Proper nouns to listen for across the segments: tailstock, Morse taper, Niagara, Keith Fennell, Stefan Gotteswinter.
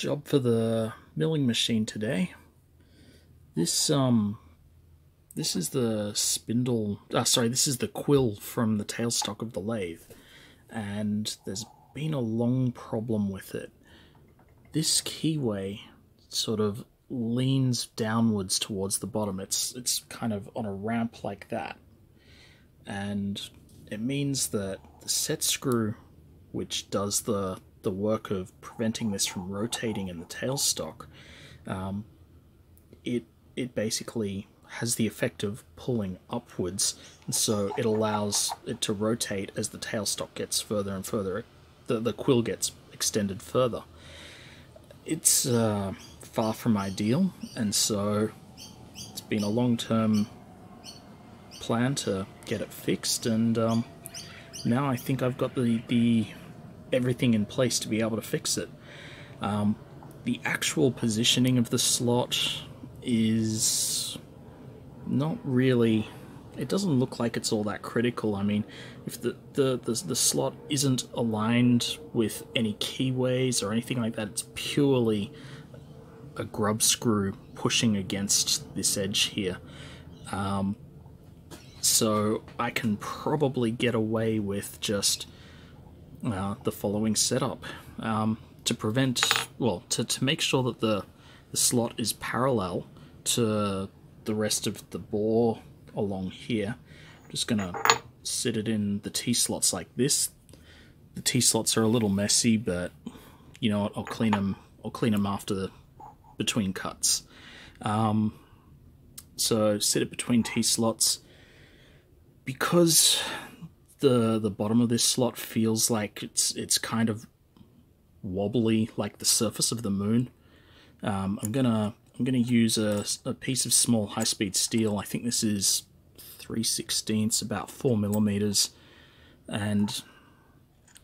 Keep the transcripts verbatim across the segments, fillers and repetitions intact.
job for the milling machine today. This um this is the spindle uh, sorry, this is the quill from the tailstock of the lathe, and there's been a long problem with it. This keyway sort of leans downwards towards the bottom. It's it's kind of on a ramp like that. And it means that the set screw, which does the the work of preventing this from rotating in the tailstock, um, it it basically has the effect of pulling upwards, and so it allows it to rotate as the tailstock gets further and further, the, the quill gets extended further. It's uh, far from ideal, and so it's been a long-term plan to get it fixed, and um, now I think I've got the, the everything in place to be able to fix it. Um, the actual positioning of the slot is not really, it doesn't look like it's all that critical. I mean, if the, the, the, the slot isn't aligned with any keyways or anything like that, it's purely a grub screw pushing against this edge here. Um, so I can probably get away with just uh, the following setup. Um, to prevent, well, to, to make sure that the, the slot is parallel to the rest of the bore along here, I'm just gonna sit it in the T-slots like this. The T-slots are a little messy, but you know what, I'll clean them, I'll clean them after the between cuts. Um, so sit it between T-slots. Because the the bottom of this slot feels like it's it's kind of wobbly, like the surface of the moon, um, I'm gonna I'm gonna use a, a piece of small high-speed steel. I think this is three sixteenths, about four millimeters, and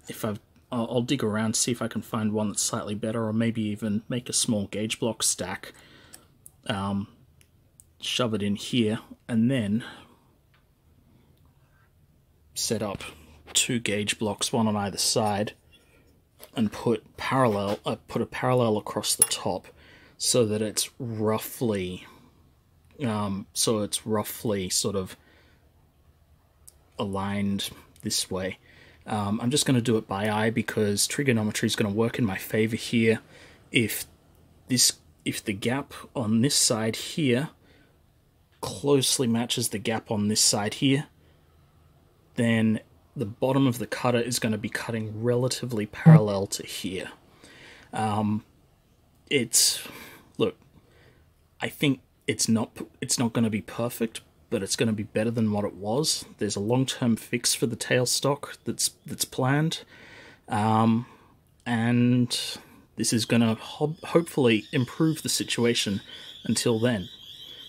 if I've I'll, I'll dig around to see if I can find one that's slightly better, or maybe even make a small gauge block stack, um, shove it in here, and then set up two gauge blocks, one on either side, and put parallel. Uh, put a parallel across the top, so that it's roughly, um, so it's roughly sort of aligned this way. Um, I'm just going to do it by eye because trigonometry is going to work in my favor here. If this, if the gap on this side here closely matches the gap on this side here, then the bottom of the cutter is going to be cutting relatively parallel to here. Um, it's, look, I think it's not it's not going to be perfect, but it's going to be better than what it was. There's a long-term fix for the tailstock that's that's planned, um, and this is going to ho- hopefully improve the situation until then.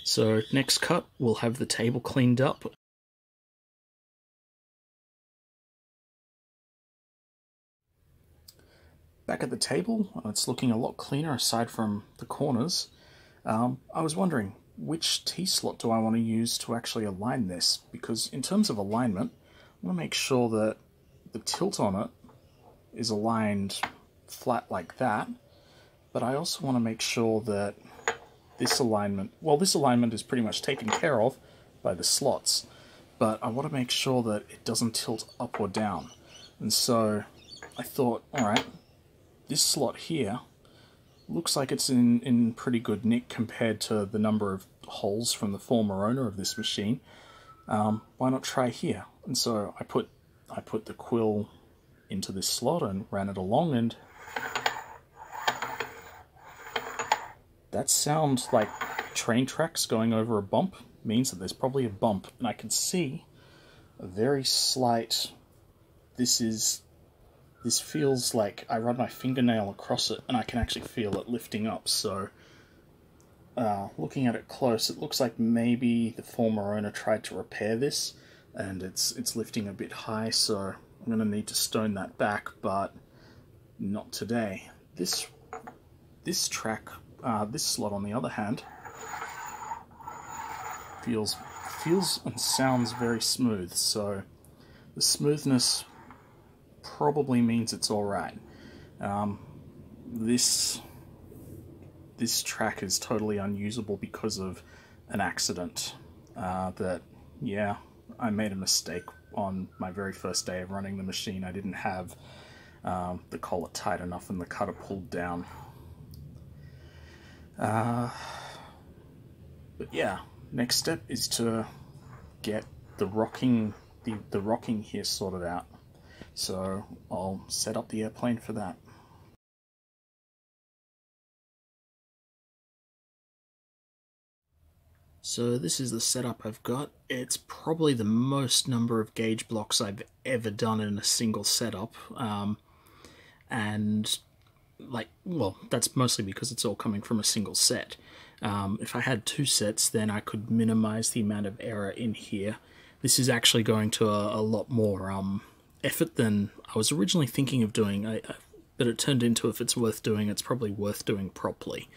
So next cut, we'll have the table cleaned up. Back at the table, it's looking a lot cleaner aside from the corners. Um, I was wondering, which T-slot do I want to use to actually align this? Because in terms of alignment, I want to make sure that the tilt on it is aligned flat like that, but I also want to make sure that this alignment, well, this alignment is pretty much taken care of by the slots, but I want to make sure that it doesn't tilt up or down. And so I thought, alright, this slot here looks like it's in, in pretty good nick compared to the number of holes from the former owner of this machine. Um, why not try here? And so I put I put the quill into this slot and ran it along, and that sound like train tracks going over a bump means that there's probably a bump, and I can see a very slight, this is This feels like I run my fingernail across it, and I can actually feel it lifting up. So uh, looking at it close, it looks like maybe the former owner tried to repair this, and it's it's lifting a bit high, so I'm going to need to stone that back, but not today. This, this track, uh, this slot on the other hand, feels, feels and sounds very smooth, so the smoothness probably means it's alright. Um, this this track is totally unusable because of an accident uh, that, yeah, I made a mistake on my very first day of running the machine. I didn't have um, the collar tight enough and the cutter pulled down. Uh, but yeah, next step is to get the rocking, the, the rocking here sorted out. So I'll set up the airplane for that. So this is the setup I've got. It's probably the most number of gauge blocks I've ever done in a single setup. Um, and like, well, that's mostly because it's all coming from a single set. Um, if I had two sets, then I could minimize the amount of error in here. This is actually going to a, a lot more um, effort than I was originally thinking of doing, I, I, but it turned into, if it's worth doing, it's probably worth doing properly.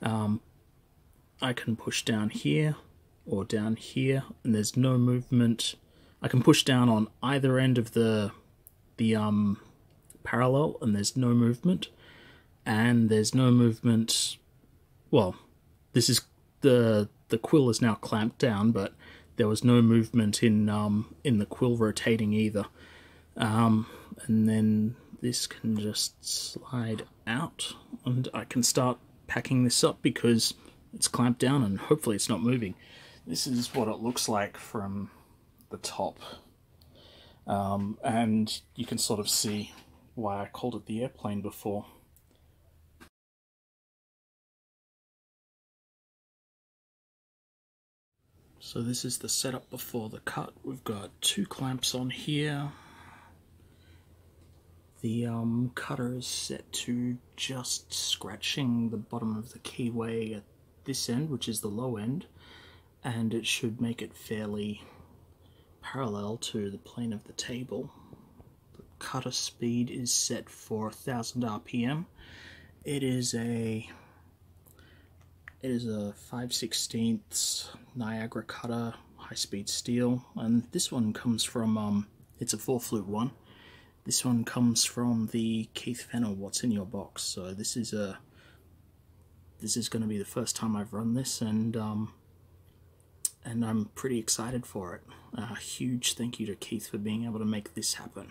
Um, I can push down here or down here and there's no movement. I can push down on either end of the the um, parallel and there's no movement, and there's no movement. Well, this is the the quill is now clamped down, but there was no movement in um, in the quill rotating either. Um, and then this can just slide out and I can start packing this up because it's clamped down and hopefully it's not moving. This is what it looks like from the top. Um, and you can sort of see why I called it the airplane before. So this is the setup before the cut. We've got two clamps on here. The um, cutter is set to just scratching the bottom of the keyway at this end, which is the low end, and it should make it fairly parallel to the plane of the table. The cutter speed is set for one thousand R P M. It is a it is a five sixteenths Niagara cutter, high-speed steel, and this one comes from um it's a four flute one. This one comes from the Keith Fennell What's in Your Box. So this is a This is going to be the first time I've run this, and um, and I'm pretty excited for it. A uh, huge thank you to Keith for being able to make this happen.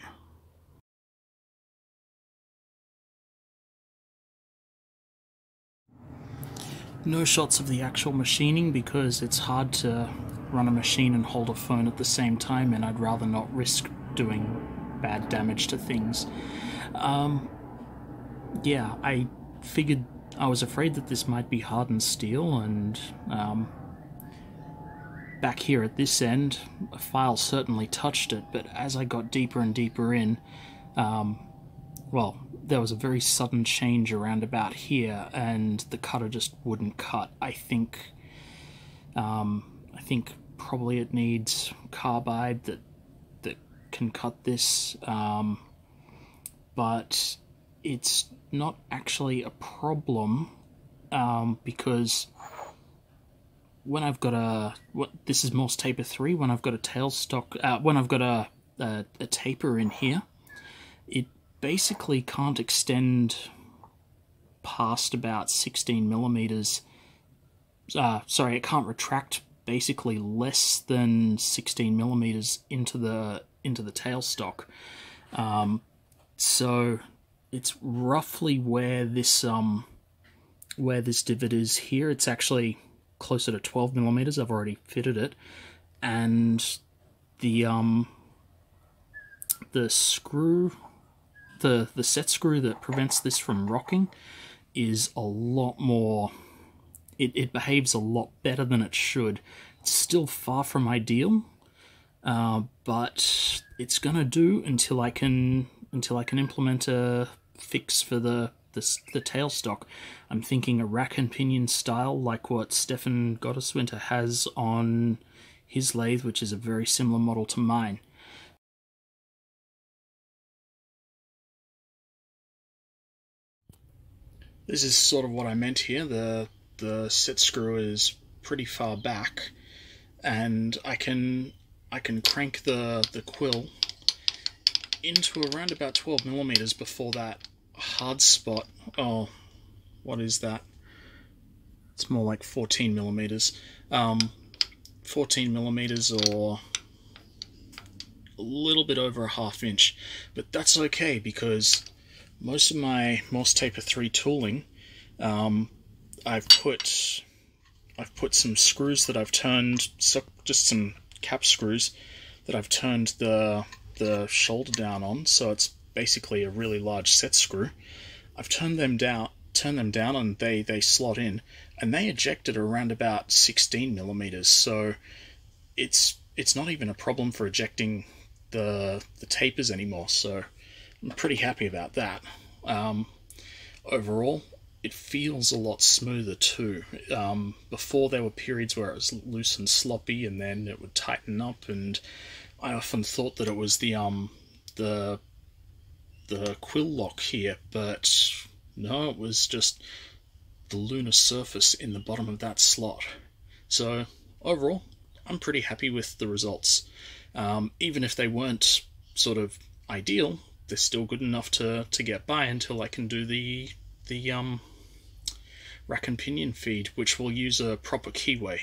No shots of the actual machining because it's hard to run a machine and hold a phone at the same time, and I'd rather not risk doing bad damage to things. Um, yeah, I figured... I was afraid that this might be hardened steel, and um, back here at this end, a file certainly touched it, but as I got deeper and deeper in, um, well, there was a very sudden change around about here, and the cutter just wouldn't cut. I think, um, I think probably it needs carbide that, that can cut this, um, but it's not actually a problem um, because when I've got a what this is Morse taper three, when I've got a tailstock, uh, when I've got a, a a taper in here, it basically can't extend past about sixteen millimeters. Uh, sorry, it can't retract basically less than sixteen millimeters into the into the tailstock. Um, so. It's roughly where this um where this divot is here. It's actually closer to twelve millimeters. I've already fitted it, and the um the screw, the the set screw that prevents this from rocking, is a lot more. It it behaves a lot better than it should. It's still far from ideal, uh, but it's gonna do until I can. Until I can implement a fix for the, the the tailstock. I'm thinking a rack and pinion style, like what Stefan Gotteswinter has on his lathe, which is a very similar model to mine. This is sort of what I meant here. The, the set screw is pretty far back, and I can I can crank the, the quill into around about twelve millimeters before that hard spot. Oh, what is that? It's more like fourteen millimeters. Um, fourteen millimeters or a little bit over a half inch. But that's okay because most of my Morse Taper three tooling, um, I've put I've put some screws that I've turned, just some cap screws that I've turned the the shoulder down on, so it's basically a really large set screw. I've turned them down, turned them down, and they they slot in, and they ejected around about sixteen millimeters. So it's it's not even a problem for ejecting the the tapers anymore. So I'm pretty happy about that. Um, overall, it feels a lot smoother too. Um, before there were periods where it was loose and sloppy, and then it would tighten up, and I often thought that it was the um the the quill lock here, but no, it was just the lunar surface in the bottom of that slot. So overall, I'm pretty happy with the results. Um, even if they weren't sort of ideal, they're still good enough to, to get by until I can do the the um, rack and pinion feed, which will use a proper keyway.